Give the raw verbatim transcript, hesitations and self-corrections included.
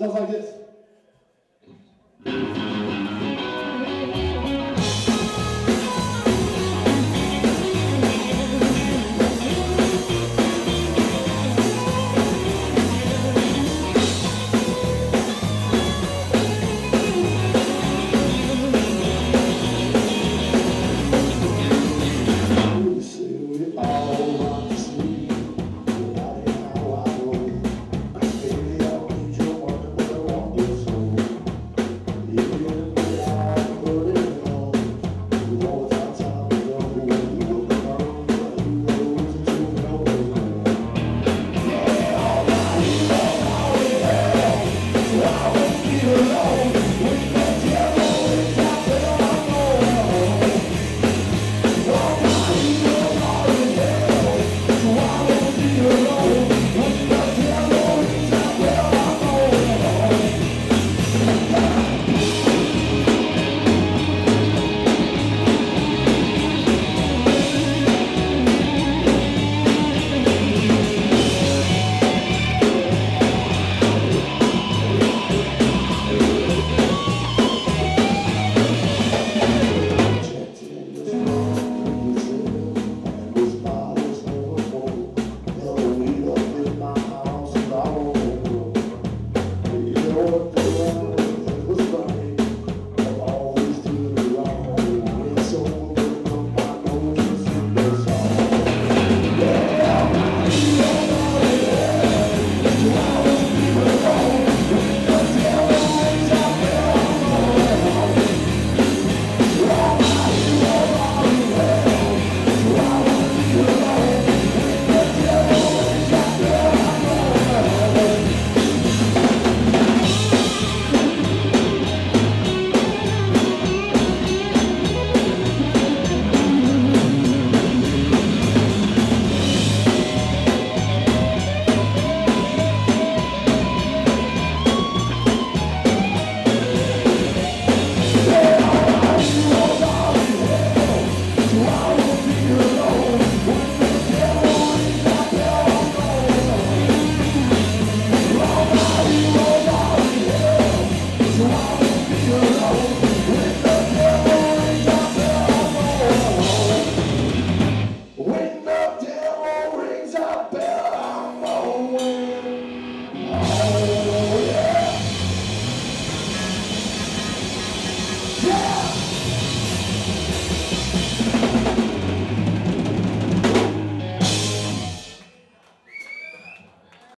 Sounds like this.